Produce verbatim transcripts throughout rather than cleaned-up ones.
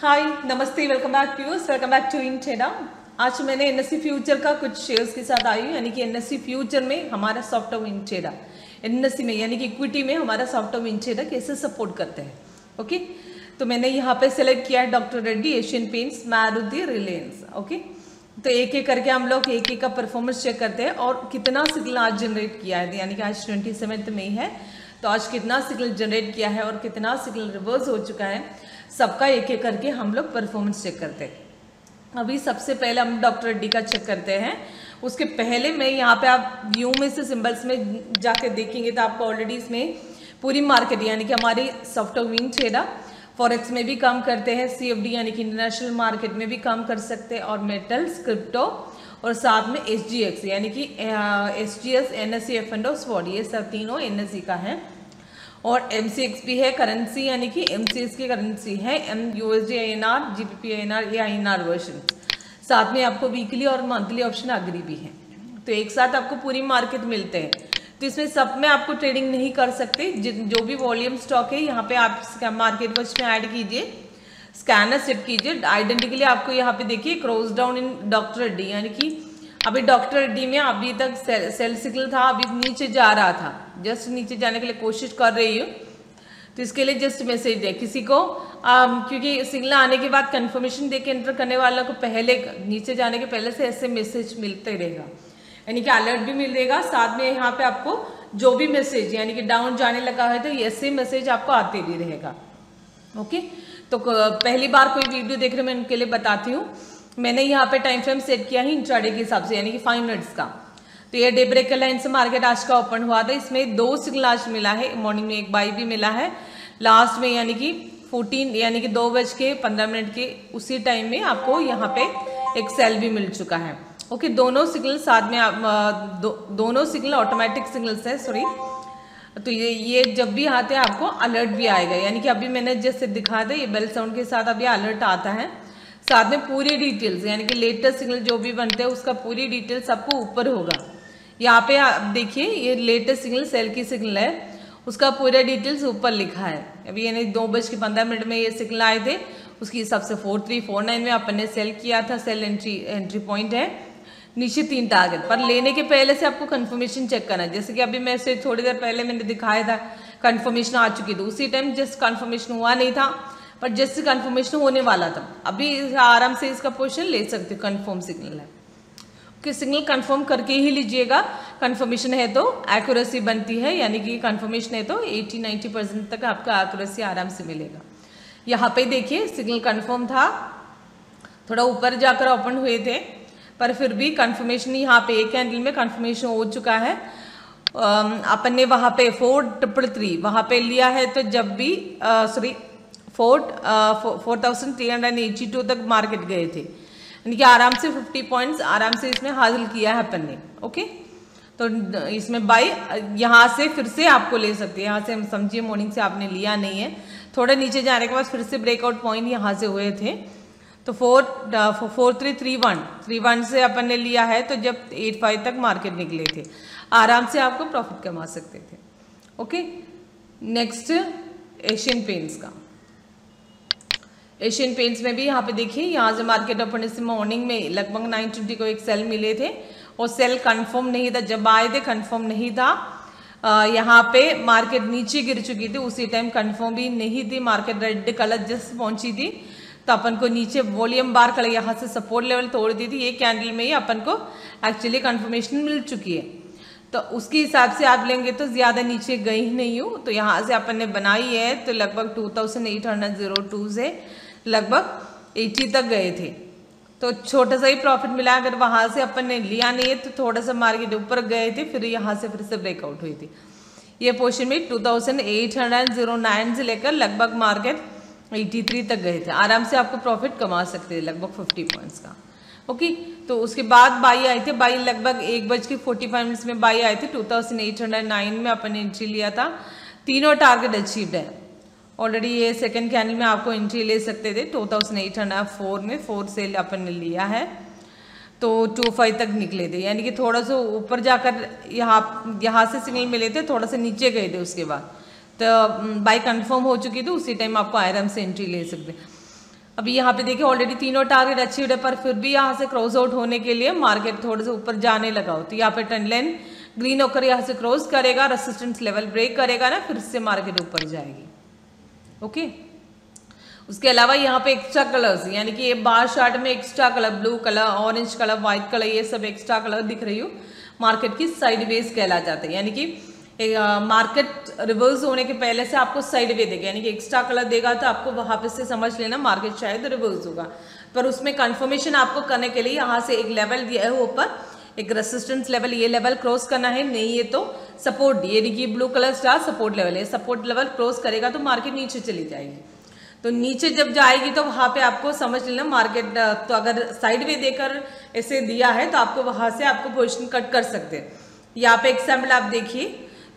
हाय नमस्ते, welcome back viewers, welcome back to WinTrader। आज मैंने एनएसई फ्यूचर का कुछ शेयर्स के साथ आई हूँ, यानी कि एनएसई फ्यूचर में हमारा सॉफ्टवेयर WinTrader, एनएसई में यानी कि इक्विटी में हमारा सॉफ्टवेयर WinTrader कैसे सपोर्ट करते हैं। ओके, तो मैंने यहाँ पे सेलेक्ट किया है doctor Reddy, Asian Paints, Maruti, Reliance. Okay, तो एक एक करके हम लोग एक एक का परफॉर्मेंस चेक करते हैं और कितना सिग्नल आज जनरेट किया है, यानी कि आज ट्वेंटी सेवन्थ में है, तो आज कितना सिग्नल जनरेट किया है और कितना सिग्नल रिवर्स हो चुका है, सबका एक एक करके हम लोग परफॉर्मेंस चेक करते हैं। अभी सबसे पहले हम डॉक्टर रेड्डी का चेक करते हैं। उसके पहले मैं यहाँ पे आप व्यू में से सिंबल्स में जाके देखेंगे तो आपको ऑलरेडी इसमें पूरी मार्केट यानी कि हमारी सॉफ्टवेयर WinTrader फॉरेक्स में भी काम करते हैं, सीएफडी यानी कि इंटरनेशनल मार्केट में भी काम कर सकते हैं, और मेटल्स, क्रिप्टो और साथ में एसजीएक्स यानी कि SGS, NSE, F and O, स्वॉड, ये सब तीनों एनएसई का है, और एमसीएक्स भी है करेंसी, यानी कि एमसीएक्स की करेंसी है M USD, INR, GBP, INR या आईएनआर वर्जन, साथ में आपको वीकली और मंथली ऑप्शन अग्री भी है। तो एक साथ आपको पूरी मार्केट मिलते हैं, तो इसमें सब में आपको ट्रेडिंग नहीं कर सकते। जो भी वॉल्यूम स्टॉक है यहाँ पे आप मार्केट वॉच में ऐड कीजिए, स्कैनर सेट कीजिए, आइडेंटिकली आपको यहाँ पे देखिए cross down in doctor Reddy, यानी कि अभी डॉक्टर रेड्डी में अभी तक सेल, सेल सिग्नल था, अभी नीचे जा रहा था, जस्ट नीचे जाने के लिए कोशिश कर रही हूँ, तो इसके लिए जस्ट मैसेज है किसी को आम, क्योंकि सिग्नल आने के बाद कंफर्मेशन देके एंटर करने वालों को पहले नीचे जाने के पहले से ऐसे मैसेज मिलते रहेगा, यानी कि अलर्ट भी मिलेगा, साथ में यहाँ पे आपको जो भी मैसेज यानी कि डाउन जाने लगा है तो ऐसे मैसेज आपको आते भी रहेगा। ओके, तो पहली बार कोई वीडियो देख रहे मैं उनके लिए बताती हूँ। मैंने यहाँ पे टाइम फ्रेम सेट किया है इंट्राडे के हिसाब से, यानी कि फाइव मिनट्स का। तो ये डे ब्रेक लाइन से मार्केट आज का ओपन हुआ था, इसमें दो सिग्नल आज मिला है, मॉर्निंग में एक बाई भी मिला है लास्ट में, यानी कि फोर्टीन यानी कि दो बज के पंद्रह मिनट के उसी टाइम में आपको यहाँ पे एक सेल भी मिल चुका है। ओके okay, दोनों सिग्नल साथ में आप दो, दोनों सिग्नल ऑटोमेटिक सिग्नल्स है, सॉरी, तो ये ये जब भी आते हैं आपको अलर्ट भी आएगा, यानी कि अभी मैंने जैसे दिखा था ये बेल साउंड के साथ अभी अलर्ट आता है, साथ में पूरी डिटेल्स यानी कि लेटेस्ट सिग्नल जो भी बनते हैं उसका पूरी डिटेल्स आपको ऊपर होगा। यहाँ पे आप देखिए ये लेटेस्ट सिग्नल सेल की सिग्नल है, उसका पूरा डिटेल्स ऊपर लिखा है। अभी यानी दो बज के पंद्रह मिनट में ये सिग्नल आए थे, उसके हिसाब से फोर थ्री फोर नाइन में अपन ने सेल किया था, सेल एंट्री एंट्री पॉइंट है, नीचे तीन टारगेट पर लेने के पहले से आपको कंफर्मेशन चेक करना है, जैसे कि अभी मैं से थोड़ी देर पहले मैंने दिखाया था कंफर्मेशन आ चुकी थी, उसी टाइम जस्ट कंफर्मेशन हुआ नहीं था पर जस्ट कंफर्मेशन होने वाला था, अभी आराम से इसका पोजीशन ले सकते हो, कंफर्म सिग्नल है कि सिग्नल कंफर्म करके ही लीजिएगा, कंफर्मेशन है तो एक्यूरेसी बनती है, यानी कि कंफर्मेशन है तो एटी नाइन्टी परसेंट तक आपका एक्यूरेसी आराम से मिलेगा। यहाँ पे देखिए सिग्नल कन्फर्म था, थोड़ा ऊपर जाकर ओपन हुए थे पर फिर भी कंफर्मेशन यहाँ पे एक कैंडल में कंफर्मेशन हो चुका है। अपन ने वहाँ पे फोर ट्रिपल थ्री वहाँ पे लिया है, तो जब भी sorry four four thousand three hundred eighty two तक मार्केट गए थे, यानी कि आराम से फिफ्टी पॉइंट्स आराम से इसमें हासिल किया है अपन ने। ओके, तो इसमें बाई यहाँ से फिर से आपको ले सकते हैं, यहाँ से हम समझिए मॉर्निंग से आपने लिया नहीं है, थोड़ा नीचे जाने के बाद फिर से ब्रेकआउट पॉइंट यहाँ से हुए थे, तो four four three three one three one से अपन ने लिया है, तो जब एट फाइव तक मार्केट निकले थे आराम से आपको प्रॉफिट कमा सकते थे। ओके, नेक्स्ट एशियन पेंट्स का, एशियन पेंट्स में भी यहाँ पे देखिए यहाँ से मार्केट अपन इस मॉर्निंग में लगभग नाइन ट्वेंटी को एक सेल मिले थे और सेल कंफर्म नहीं था, जब आए थे कंफर्म नहीं था, यहाँ पे मार्केट नीचे गिर चुकी थी, उसी टाइम कंफर्म भी नहीं थी, मार्केट रेड कलर जस्ट पहुँची थी, तो अपन को नीचे वॉल्यूम बार कर यहाँ से सपोर्ट लेवल तोड़ दी थी, ये कैंडल में ही अपन को एक्चुअली कंफर्मेशन मिल चुकी है, तो उसके हिसाब से आप लेंगे तो ज़्यादा नीचे गई ही नहीं हूँ, तो यहाँ से अपन ने बनाई है, तो लगभग two thousand eight hundred zero two से लगभग एटी तक गए थे, तो छोटा सा ही प्रॉफिट मिला, अगर वहाँ से अपन ने लिया नहीं है तो थोड़ा सा मार्केट ऊपर गए थे, फिर यहाँ से फिर से ब्रेकआउट हुई थी, ये पोर्शन में two thousand eight hundred zero nine से लेकर लगभग मार्केट तिरासी तक गए थे, आराम से आपको प्रॉफिट कमा सकते थे लगभग पचास पॉइंट्स का। ओके, तो उसके बाद बाई आए थे, बाई लगभग एक बज के फोर्टी फाइव मिनट्स में बाई आए थे, two thousand eight hundred nine में अपन एंट्री लिया था, तीनों टारगेट अचीव्ड है ऑलरेडी, ये सेकंड कैंडल में आपको एंट्री ले सकते थे, two thousand eight hundred four में फोर सेल अपन ने लिया है, तो टू फाइव तक निकले थे, यानी कि थोड़ा सा ऊपर जाकर यहाँ यहाँ से सिग्नल मिले थे, थोड़ा सा नीचे गए थे, उसके बाद तो बाई कंफर्म हो चुकी थी, उसी टाइम आपको आराम से एंट्री ले सकते हैं। अभी यहाँ पे देखिए ऑलरेडी तीनों टारगेट अचीव्ड है, पर फिर भी यहाँ से क्रॉस आउट होने के लिए मार्केट थोड़े से ऊपर जाने लगा हो तो यहाँ पे ट्रेंड लाइन ग्रीन होकर यहाँ से क्रॉस करेगा, रेजिस्टेंस लेवल ब्रेक करेगा ना, फिर से मार्केट ऊपर जाएगी। ओके, उसके अलावा यहाँ पे एक्स्ट्रा कलर्स यानी कि ये बार शार्ट में extra colour blue colour orange colour white colour ये सब एक्स्ट्रा कलर दिख रही हो मार्केट की साइडवेज कहला जाता है, यानी कि मार्केट रिवर्स होने के पहले से आपको साइड वे देगा, यानी कि एक्स्ट्रा कलर देगा तो आपको वहाँ पे से समझ लेना मार्केट शायद रिवर्स होगा। पर उसमें कंफर्मेशन आपको करने के लिए यहाँ से एक लेवल दिया है ऊपर, एक रेसिस्टेंस लेवल, ये लेवल क्रॉस करना है, नहीं ये तो सपोर्ट, ये देखिए blue colour star support level है, सपोर्ट लेवल क्रॉस करेगा तो मार्केट नीचे चली जाएगी। तो नीचे जब जाएगी तो वहाँ पे आपको समझ लेना मार्केट तो अगर साइड वे देकर ऐसे दिया है तो आपको वहाँ से आपको पोजिशन कट कर सकते हैं। यहाँ पे एग्जाम्पल आप देखिए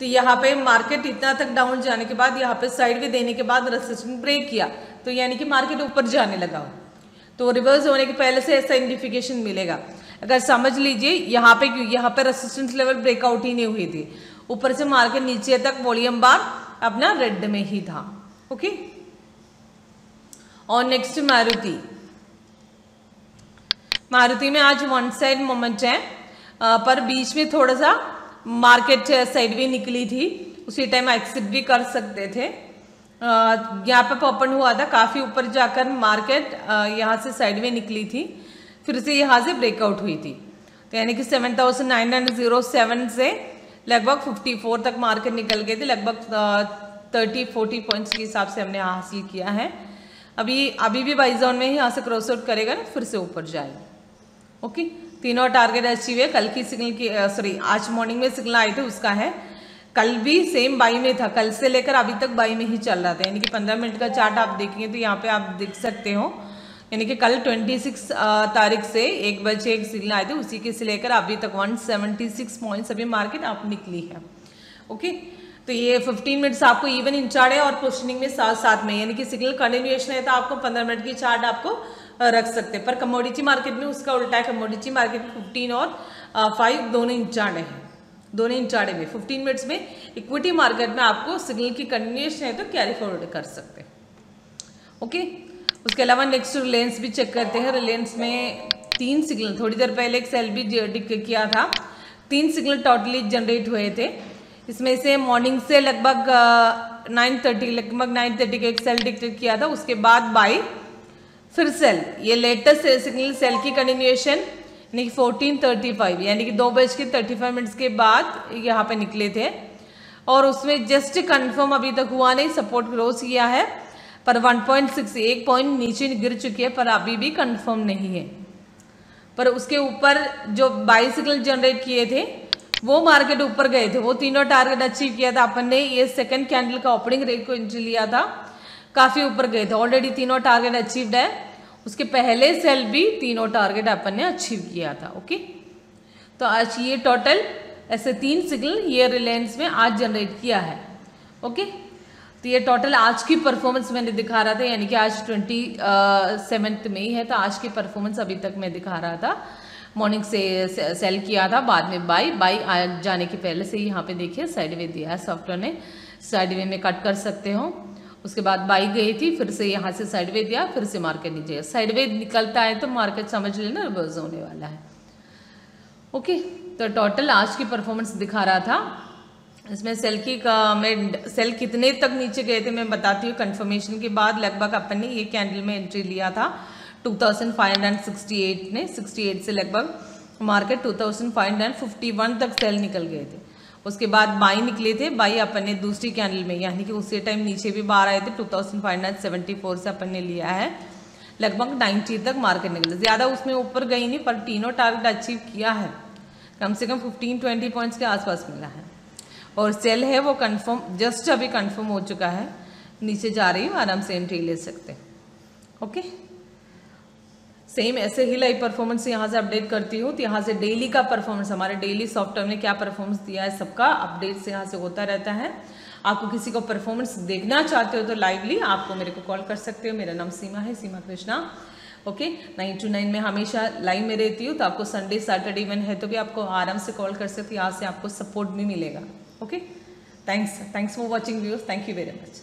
तो यहाँ पे मार्केट इतना तक डाउन जाने के बाद यहाँ पे साइड वे देने के बाद रेजिस्टेंस ब्रेक किया तो यानी कि मार्केट ऊपर जाने लगा हो तो रिवर्स होने के पहले से ऐसा इंडिकेशन मिलेगा। अगर समझ लीजिए यहाँ पे क्यों यहाँ पे रेजिस्टेंस लेवल ब्रेकआउट ही नहीं हुई थी, ऊपर से मार्केट नीचे तक वॉल्यूम बार अपना रेड में ही था। ओके, और नेक्स्ट मारुति, मारुति में आज वन साइड मोमेंट है पर बीच में थोड़ा सा मार्केट साइड भी निकली थी, उसी टाइम एक्सिट भी कर सकते थे। यहाँ पर ओपन हुआ था काफ़ी ऊपर जाकर मार्केट यहाँ से साइड में निकली थी, फिर से यहाँ से ब्रेकआउट हुई थी तो यानी कि seven thousand nine hundred zero seven से लगभग फिफ्टी फोर तक मार्केट निकल गए थे, लगभग थर्टी फोर्टी पॉइंट्स के हिसाब से हमने हासिल किया है। अभी अभी भी बाई जोन में ही यहाँ से क्रॉस आउट करेगा ना, फिर से ऊपर जाएगा। ओके, तीनों टारगेट अचीव है। कल की सिग्नल की सॉरी आज मॉर्निंग में सिग्नल आए थे उसका है, कल भी सेम बाई में था, कल से लेकर अभी तक बाई में ही चल रहा था। यानी कि पंद्रह मिनट का चार्ट आप देखेंगे तो यहाँ पे आप देख सकते हो, यानी कि कल छब्बीस तारीख से एक बजे एक सिग्नल आए थे, उसी के से लेकर अभी तक वन सेवन सिक्स पॉइंट्स अभी मार्केट आप निकली है। ओके, तो ये फिफ्टीन मिनट्स आपको इवन इंट्राडे और पोजीशनिंग में साथ साथ में, यानी कि सिग्नल कंटिन्यूएशन है तो आपको पंद्रह मिनट की चार्ट आपको रख सकते हैं। पर कमोडिटी मार्केट में उसका उल्टा है, कमोडिटी मार्केट में फिफ्टीन और फाइव दोनों इंट्राडे हैं, दोनों इंट्राडे में फिफ्टीन मिनट्स में। इक्विटी मार्केट में आपको सिग्नल की कंटिन्यूएशन है तो कैरी फॉरवर्ड कर सकते हैं। ओके, उसके अलावा नेक्स्ट रिलायंस भी चेक करते हैं। रिलायंस में तीन सिग्नल थोड़ी देर पहले एक सेल भी किया था, तीन सिग्नल टोटली जनरेट हुए थे, इसमें से मॉर्निंग से लगभग नाइन थर्टी लगभग नाइन थर्टी का एक सेल डिक्टेट किया था, उसके बाद बाई फिर सेल, ये लेटेस्ट सिग्नल सेल की कंटिन्यूएशन यानी कि फोर्टीन थर्टी फाइव यानी कि दो बज के थर्टी फाइव मिनट्स के बाद यहाँ पे निकले थे और उसमें जस्ट कंफर्म अभी तक हुआ नहीं, सपोर्ट क्रॉस किया है पर वन पॉइंट सिक्स एक पॉइंट नीचे गिर चुकी है पर अभी भी कंफर्म नहीं है। पर उसके ऊपर जो बाई सिग्नल जनरेट किए थे वो मार्केट ऊपर गए थे, वो तीनों टारगेट अचीव किया था अपन ने, ये सेकंड कैंडल का ओपनिंग रेट को एंट्री लिया था, काफ़ी ऊपर गए थे, ऑलरेडी तीनों टारगेट अचीव्ड है, उसके पहले सेल भी तीनों टारगेट अपन ने अचीव किया था। ओके, तो आज ये टोटल ऐसे तीन सिग्नल ये रिलायंस में आज जनरेट किया है। ओके, तो ये टोटल आज की परफॉर्मेंस मैंने दिखा रहा था, यानी कि आज ट्वेंटी सेवन्थ में ही है तो आज की परफॉर्मेंस अभी तक मैं दिखा रहा था। मॉर्निंग से सेल किया था, बाद में बाई बाई आ जाने के पहले से ही यहाँ पे देखिए साइडवे दिया है सॉफ्टवेयर ने, साइडवे में कट कर सकते हो, उसके बाद बाई गई थी, फिर से यहाँ से साइडवे दिया, फिर से मार्केट नीचे साइडवे निकलता है तो मार्केट समझ लेना रिवर्स होने वाला है। ओके, तो टोटल आज की परफॉर्मेंस दिखा रहा था, इसमें सेल की का, मैं सेल कितने तक नीचे गए थे मैं बताती हूँ। कन्फर्मेशन के बाद लगभग अपन ने ये कैंडल में एंट्री लिया था two thousand five hundred sixty eight ने, सिक्सटी एट से लगभग market two thousand five hundred fifty one तक सेल निकल गए थे, उसके बाद बाई निकले थे, बाई अपन ने दूसरी कैंडल में यानी कि उसी टाइम नीचे भी बाहर आए थे two thousand five hundred seventy four से अपन ने लिया है, लगभग नाइन्टी तक मार्केट निकले, ज़्यादा उसमें ऊपर गई नहीं पर तीनों टारगेट अचीव किया है, कम से कम फिफ्टीन ट्वेंटी पॉइंट्स के आसपास मिला है और सेल है वो कन्फर्म जस्ट अभी कन्फर्म हो चुका है, नीचे जा रही हूँ, आराम से एंट्री ले सकते हैं। ओके, सेम ऐसे ही लाइव परफॉर्मेंस यहाँ से अपडेट करती हूँ तो यहाँ से डेली का परफॉर्मेंस हमारे डेली सॉफ्टवेयर ने क्या परफॉर्मेंस दिया है सबका अपडेट्स यहाँ से होता रहता है। आपको किसी को परफॉर्मेंस देखना चाहते हो तो लाइवली आपको मेरे को कॉल कर सकते हो, मेरा नाम सीमा है, Seema Krishna. Okay, nine two nine में हमेशा लाइव में रहती हूँ तो आपको संडे सैटरडे इवन है तो भी आपको आराम से कॉल कर सकते हो, यहाँ से आपको सपोर्ट भी मिलेगा। Okay, Thanks. Thanks for watching viewers. Thank you very much.